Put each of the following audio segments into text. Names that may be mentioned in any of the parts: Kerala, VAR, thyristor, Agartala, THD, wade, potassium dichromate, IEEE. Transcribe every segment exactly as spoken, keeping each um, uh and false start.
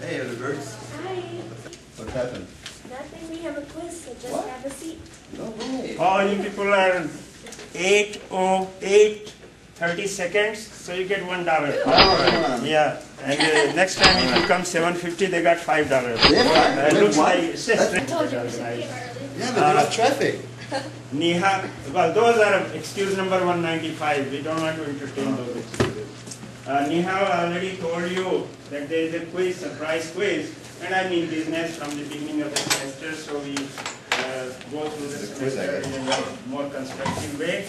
Hey, other birds. Hi. What happened? Nothing. We have a quiz, so just what? Have a seat. No way. All you people are eight oh eight, thirty seconds, so you get one dollar. Oh, yeah. And uh, next time if you come seven fifty, they got five dollars. Yeah. Uh, it looks what? Like six. I told you it was okay early. Yeah, but uh, there's traffic. Neha, well, those are excuse number one ninety-five. We don't want to entertain those excuses. Uh, Nihal already told you that there is a quiz, surprise quiz, and I'm in business from the beginning of the semester, so we uh, go through the semester in a more constructive way.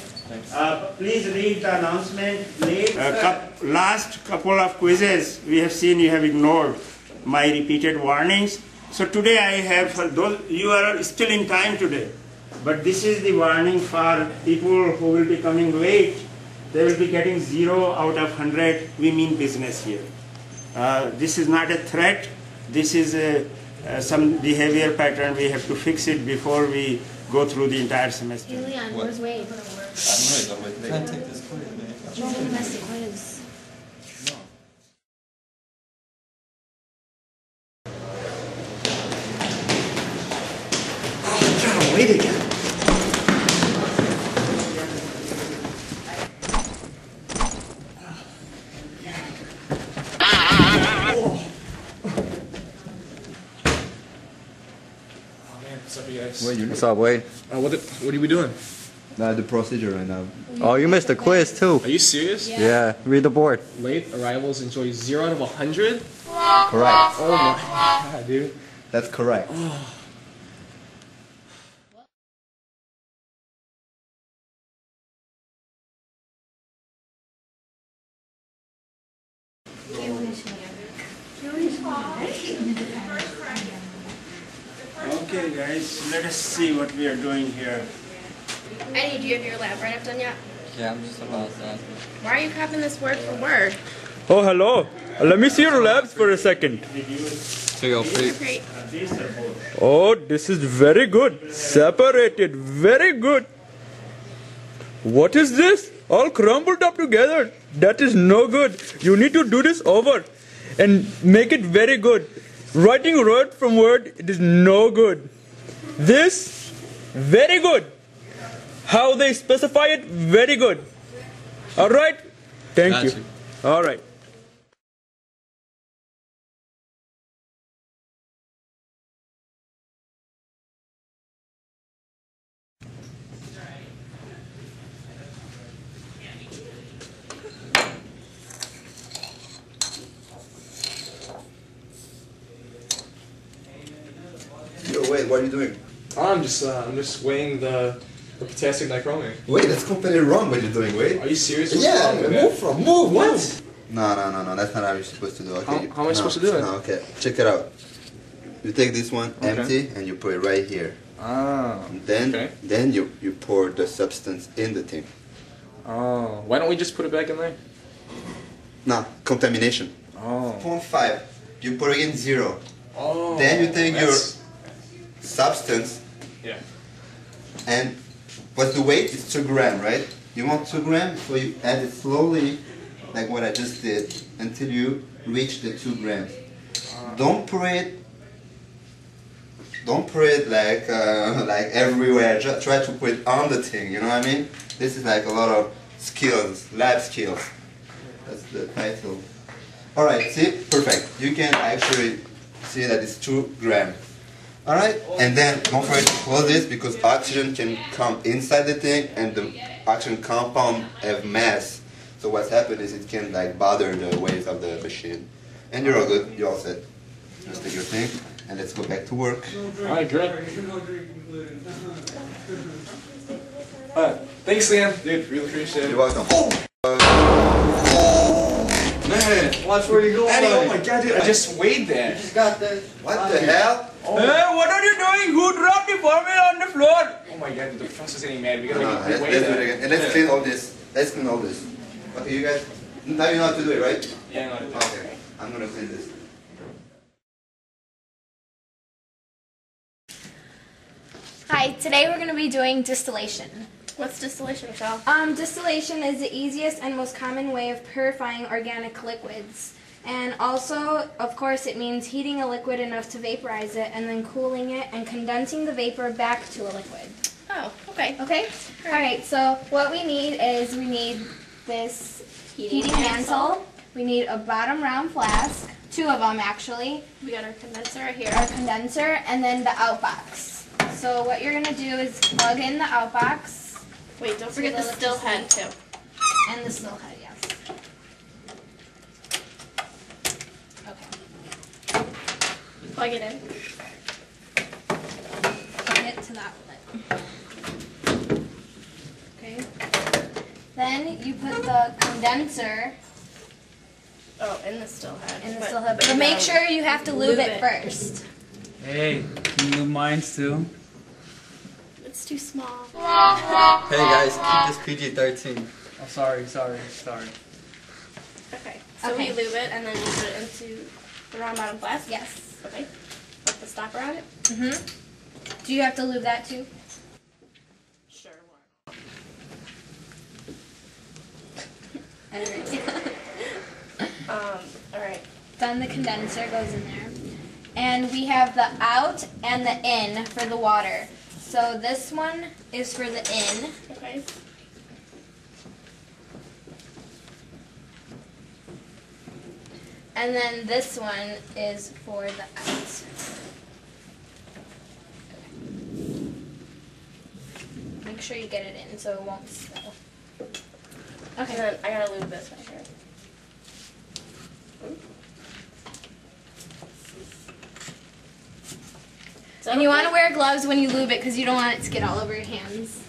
Uh, please read the announcement late. Uh, last couple of quizzes we have seen you have ignored my repeated warnings. So today I have, for those, you are still in time today, but this is the warning for people who will be coming late. They will be getting zero out of one hundred. We mean business here. Uh, this is not a threat. This is a, uh, some behavior pattern. We have to fix it before we go through the entire semester. Julian, where's Wade? I don't know, he's always late. Can't take this quiz. Julian missed the quiz. No. Oh, I'm trying to wait again. Wait, what's up, Wade? Uh, what, the, what are we doing? Nah, the procedure right now. Oh, you missed a quiz too. Are you serious? Yeah. Yeah. Read the board. Late arrivals enjoy zero out of one hundred? Correct. Oh my god, dude. That's correct. Oh. Okay guys, let us see what we are doing here. Eddie, do you have your lab write-up done yet? Yeah, I'm just about done. Why are you copying this word for word? Oh, hello. Let me see your labs for a second. Take off please. Oh, this is very good. Separated. Very good. What is this? All crumbled up together. That is no good. You need to do this over and make it very good. Writing word from word, it is no good. This, very good. How they specify it, very good. All right? Thank Got you. you. All right. Wait, what are you doing? I'm just, uh, I'm just weighing the, the potassium dichromate. Wait, that's completely wrong what you're doing, wait. Are you serious? What's yeah, wrong with move that? from, move, what? No, no, no, no, that's not how you're supposed to do it. Okay, how, how am I no, supposed to do it? No, okay, check it out. You take this one, okay. empty, and you put it right here. Ah, and Then, okay. then you, you pour the substance in the thing. Oh, why don't we just put it back in there? No, contamination. Oh. zero point five, you put in zero. Oh. Then you take your substance, yeah, and but the weight is two grams, right? You want two grams, so you add it slowly like what I just did until you reach the two grams. uh, don't pour it don't pour it like uh, like everywhere. Just try to put it on the thing, you know what I mean? This is like a lot of skills, lab skills. That's the title. Alright, see, perfect. You can actually see that it's two grams. Alright, and then don't forget to close this because oxygen can come inside the thing and the oxygen compound have mass. So what's happened is it can like bother the waves of the machine. And you're all good, you're all set. Just take your thing and let's go back to work. Alright, great. Alright, thanks Liam. Dude, really appreciate it. You're welcome. Oh. Oh. Man, watch where you go. Eddie, oh my god, dude, I just weighed that. You just got that. What oh, the dude. hell? Oh. Hey, what are you doing? Who dropped the formula on the floor? Oh my god, the professor's getting mad. We gotta no, make it let's, let's do it again. And let's yeah. clean all this. Let's clean all this. Okay, you guys. Now you know how to do it, right? Yeah, I know how to do it. Okay, I'm going to clean this. Hi, today we're going to be doing distillation. What's distillation, Michelle? Um, distillation is the easiest and most common way of purifying organic liquids. And also, of course, it means heating a liquid enough to vaporize it and then cooling it and condensing the vapor back to a liquid. Oh, okay. Okay? All right, so what we need is we need this heating, heating mantle. mantle. We need a bottom round flask, two of them actually. We got our condenser right here. Our condenser and then the out box. So what you're going to do is plug in the out box. Wait, don't forget the still head too. And the still head, yes. Okay. Plug it in. Plug it to that outlet. Then you put the condenser. Oh, in the still head. In the still head. But, but make sure you have to lube, lube it, it first. Hey, can you lube mine too? It's too small. Hey guys, keep this P G thirteen. Oh, sorry, sorry, sorry. Okay, so okay. we lube it and then you put it into the round bottom flask? Yes. Okay. Put the stopper on it? Mm-hmm. Do you have to lube that too? um, alright. Then the condenser goes in there. And we have the out and the in for the water. So this one is for the in. Okay. And then this one is for the out. Okay. Make sure you get it in so it won't spill. Okay, then I gotta lube this right here. So and you want to wear gloves when you lube it because you don't want it to get all over your hands.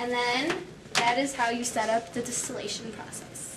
And then that is how you set up the distillation process.